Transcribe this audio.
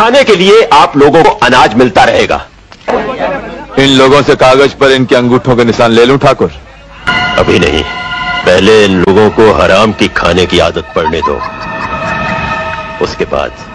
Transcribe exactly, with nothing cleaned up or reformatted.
खाने के लिए आप लोगों को अनाज मिलता रहेगा। इन लोगों से कागज पर इनके अंगूठों के निशान ले लूं ठाकुर? अभी नहीं, पहले इन लोगों को हराम की खाने की आदत पड़ने दो, उसके बाद